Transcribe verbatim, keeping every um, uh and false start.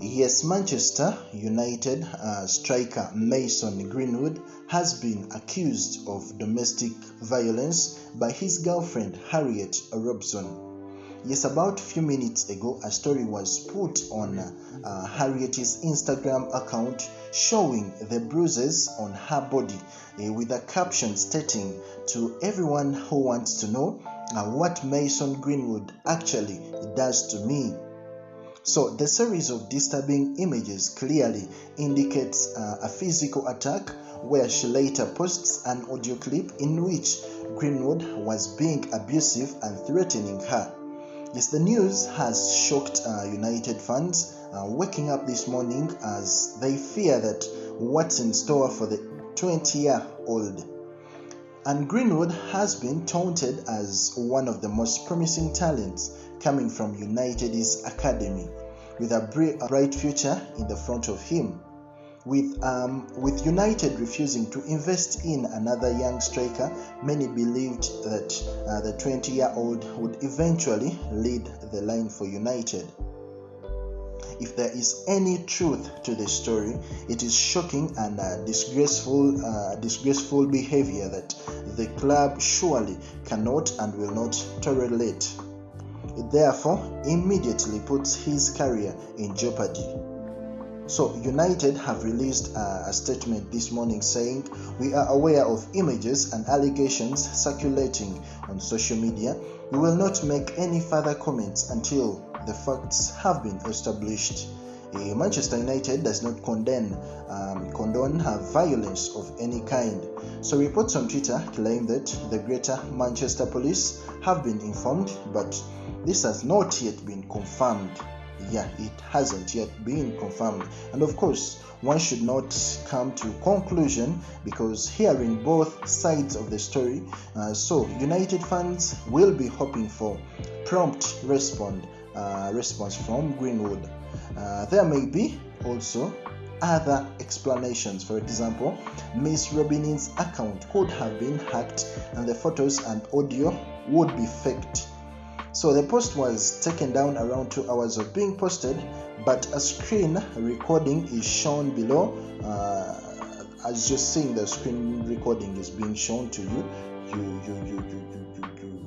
Yes, Manchester United uh, striker Mason Greenwood has been accused of domestic violence by his girlfriend Harriet Robson. Yes, about a few minutes ago, a story was put on uh, Harriet's Instagram account showing the bruises on her body uh, with a caption stating, "To everyone who wants to know uh, what Mason Greenwood actually does to me." So the series of disturbing images clearly indicates uh, a physical attack, where she later posts an audio clip in which Greenwood was being abusive and threatening her. Yes, the news has shocked uh, United fans uh, waking up this morning, as they fear that what's in store for the twenty-year-old. And Greenwood has been touted as one of the most promising talents coming from United's academy, with a bright future in the front of him. With um, with United refusing to invest in another young striker, many believed that uh, the twenty-year-old would eventually lead the line for United. If there is any truth to the story, it is shocking and uh, disgraceful, uh, disgraceful behavior that the club surely cannot and will not tolerate. It therefore immediately puts his career in jeopardy. So United have released a statement this morning saying, "We are aware of images and allegations circulating on social media. We will not make any further comments until the facts have been established." Manchester United does not condemn, um, condone uh, violence of any kind. So reports on Twitter claim that the Greater Manchester Police have been informed, but this has not yet been confirmed. Yeah, it hasn't yet been confirmed. And of course, one should not come to conclusion, because hearing both sides of the story, uh, so United fans will be hoping for prompt response. Uh, response from Greenwood. Uh, there may be also other explanations. For example, Miss Robinin's account could have been hacked and the photos and audio would be faked. So the post was taken down around two hours of being posted, but a screen recording is shown below. Uh, as you're seeing, the screen recording is being shown to you. You, you, you, you, you, you, you.